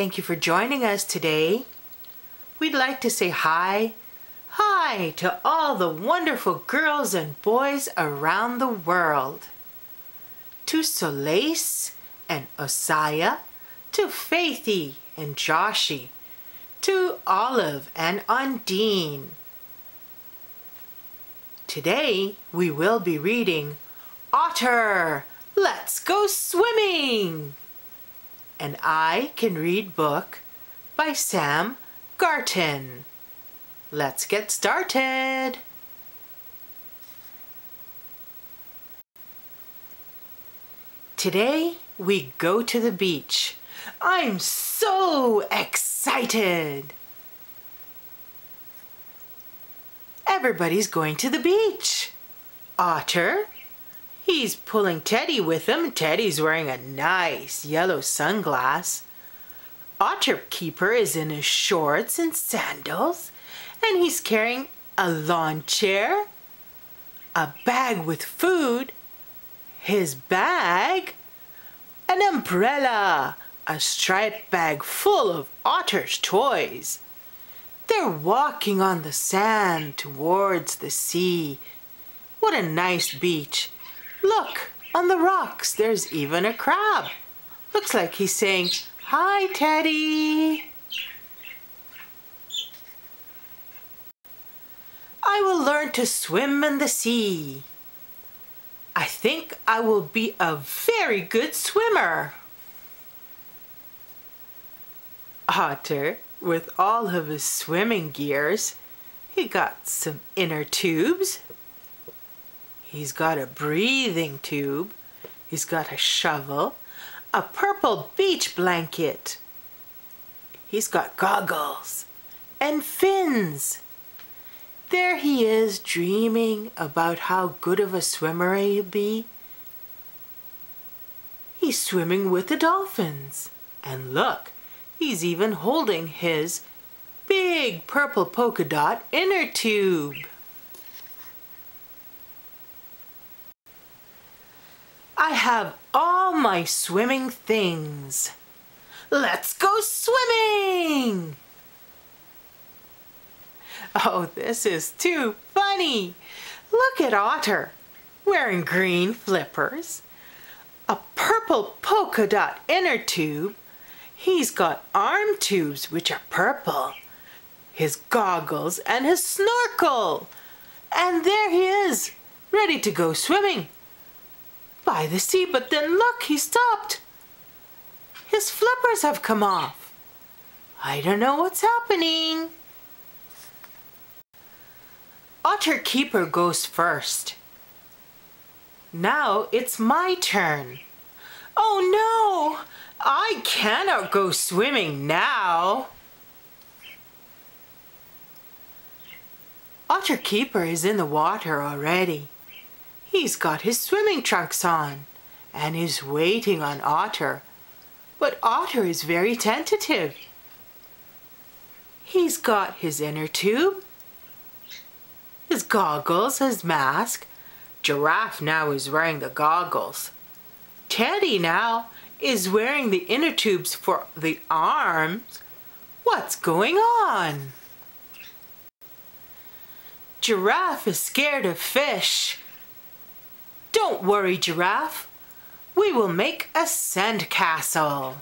Thank you for joining us today. We'd like to say hi to all the wonderful girls and boys around the world. To Solace and Osaya, to Faithy and Joshi, to Olive and Undine. Today we will be reading Otter, Let's Go Swimming! An I Can Read book by Sam Garton. Let's get started! Today we go to the beach. I'm so excited! Everybody's going to the beach. Otter, he's pulling Teddy with him. Teddy's wearing a nice yellow sunglass. Otter Keeper is in his shorts and sandals, and he's carrying a lawn chair, a bag with food, his bag, an umbrella, a striped bag full of Otter's toys. They're walking on the sand towards the sea. What a nice beach. Look, on the rocks, there's even a crab. Looks like he's saying, "Hi, Teddy." I will learn to swim in the sea. I think I will be a very good swimmer. Otter, with all of his swimming gears, he got some inner tubes. He's got a breathing tube, he's got a shovel, a purple beach blanket. He's got goggles and fins. There he is, dreaming about how good of a swimmer he'll be. He's swimming with the dolphins. And look, he's even holding his big purple polka dot inner tube. I have all my swimming things. Let's go swimming! Oh, this is too funny. Look at Otter, wearing green flippers, a purple polka dot inner tube. He's got arm tubes, which are purple, his goggles and his snorkel. And there he is, ready to go swimming by the sea, but then look, he stopped. His flippers have come off. I don't know what's happening. Otter Keeper goes first. Now it's my turn. Oh no, I cannot go swimming now. Otter Keeper is in the water already. He's got his swimming trunks on and is waiting on Otter. But Otter is very tentative. He's got his inner tube, his goggles, his mask. Giraffe now is wearing the goggles. Teddy now is wearing the inner tubes for the arms. What's going on? Giraffe is scared of fish. Don't worry, Giraffe. We will make a sandcastle.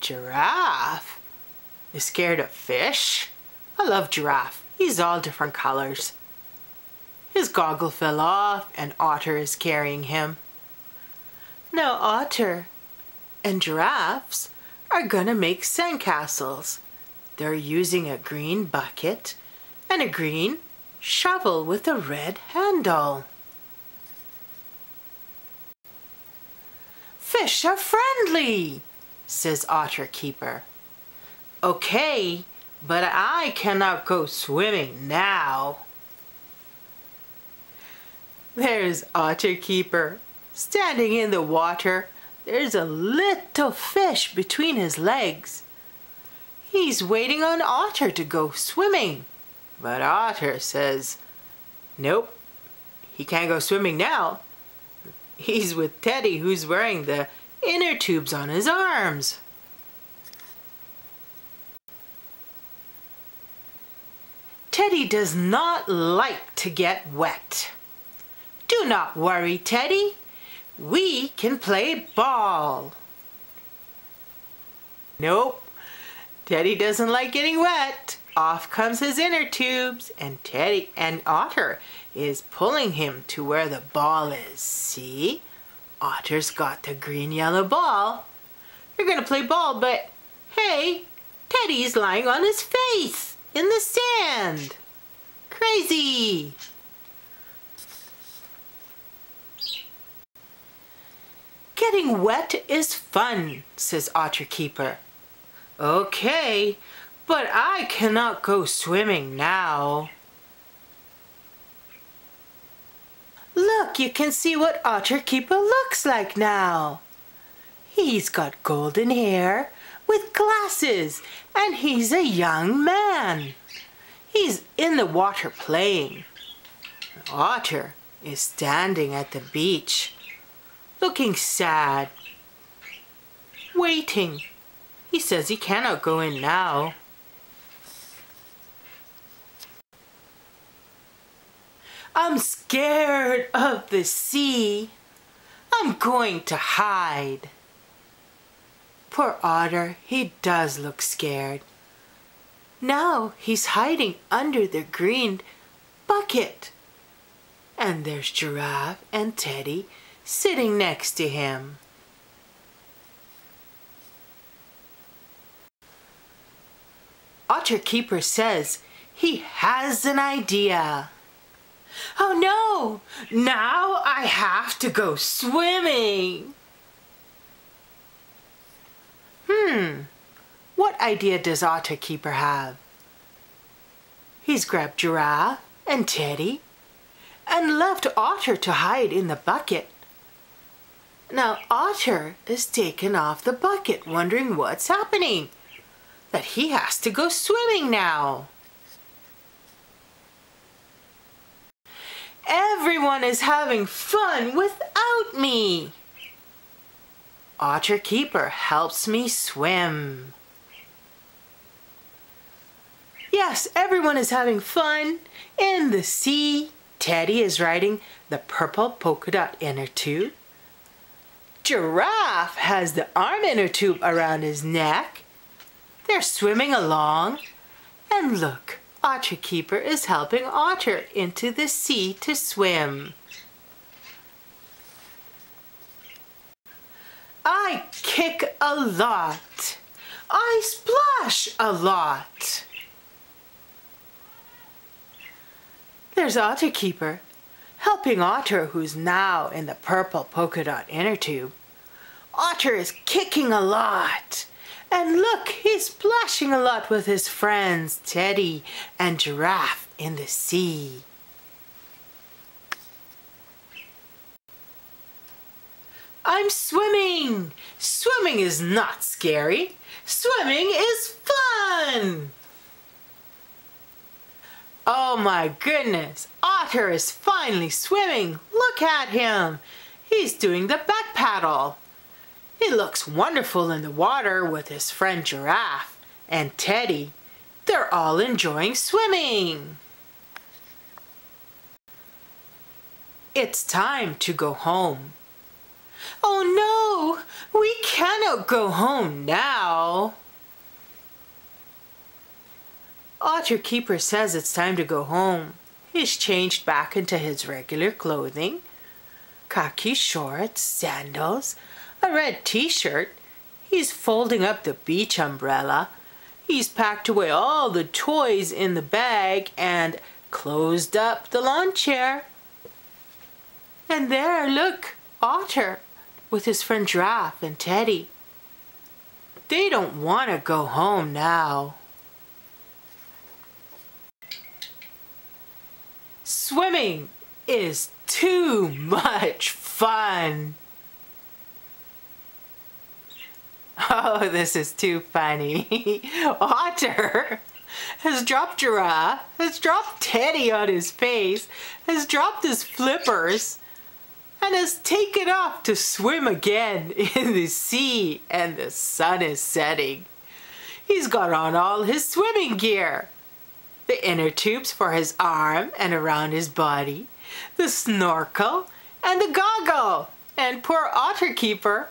Giraffe is scared of fish? I love Giraffe. He's all different colors. His goggle fell off and Otter is carrying him. Now Otter and Giraffes are gonna make sandcastles. They're using a green bucket and a green shovel with a red handle. Fish are friendly, says Otter Keeper. Okay, but I cannot go swimming now. There's Otter Keeper standing in the water. There's a little fish between his legs. He's waiting on Otter to go swimming. But Otter says, nope, he can't go swimming now. He's with Teddy, who's wearing the inner tubes on his arms. Teddy does not like to get wet. Do not worry, Teddy. We can play ball. Nope. Teddy doesn't like getting wet. Off comes his inner tubes, and Teddy and Otter is pulling him to where the ball is. See? Otter's got the green-yellow ball. You're gonna play ball, but hey, Teddy's lying on his face in the sand. Crazy! Getting wet is fun, says Otter Keeper. Okay, but I cannot go swimming now. Look, you can see what Otter Keeper looks like now. He's got golden hair with glasses, and he's a young man. He's in the water playing. Otter is standing at the beach, looking sad, waiting. He says he cannot go in now. I'm scared of the sea. I'm going to hide. Poor Otter, he does look scared. Now he's hiding under the green bucket. And there's Giraffe and Teddy sitting next to him. Otter Keeper says he has an idea. Oh no! Now I have to go swimming! What idea does Otter Keeper have? He's grabbed Giraffe and Teddy and left Otter to hide in the bucket. Now Otter is taken off the bucket, wondering what's happening. That he has to go swimming now. Everyone is having fun without me. Otter Keeper helps me swim. Yes, everyone is having fun in the sea. Teddy is riding the purple polka dot inner tube. Giraffe has the arm inner tube around his neck. They're swimming along. And look, Otter Keeper is helping Otter into the sea to swim. I kick a lot. I splash a lot. There's Otter Keeper helping Otter, who's now in the purple polka dot inner tube. Otter is kicking a lot. And look, he's splashing a lot with his friends, Teddy and Giraffe, in the sea. I'm swimming! Swimming is not scary. Swimming is fun! Oh my goodness, Otter is finally swimming. Look at him. He's doing the back paddle. He looks wonderful in the water with his friend Giraffe and Teddy. They're all enjoying swimming. It's time to go home. Oh no, we cannot go home now. Otter Keeper says it's time to go home. He's changed back into his regular clothing. Khaki shorts, sandals, a red t-shirt. He's folding up the beach umbrella. He's packed away all the toys in the bag and closed up the lawn chair. And there, look, Otter with his friend Giraffe and Teddy. They don't want to go home now. Swimming is too much fun. Oh, this is too funny. Otter has dropped Giraffe, has dropped Teddy on his face, has dropped his flippers, and has taken off to swim again in the sea, and the sun is setting. He's got on all his swimming gear. The inner tubes for his arm and around his body, the snorkel and the goggle. And poor Otter Keeper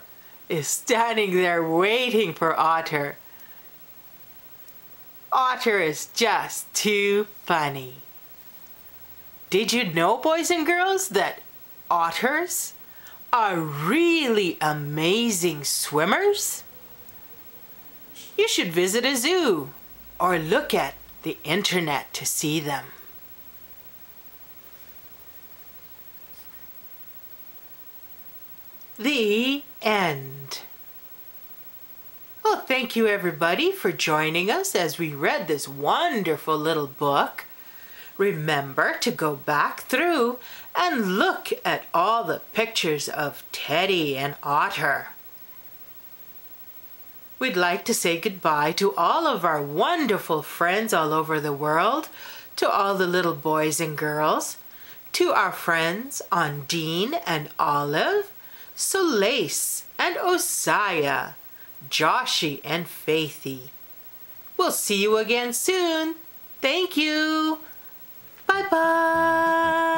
is standing there waiting for Otter. Otter is just too funny. Did you know, boys and girls, that otters are really amazing swimmers? You should visit a zoo or look at the internet to see them. The end. Well, thank you everybody for joining us as we read this wonderful little book. Remember to go back through and look at all the pictures of Teddy and Otter. We'd like to say goodbye to all of our wonderful friends all over the world, to all the little boys and girls, to our friends Ondine and Olive, Solace and Osiah, Joshie and Faithy. We'll see you again soon. Thank you. Bye-bye.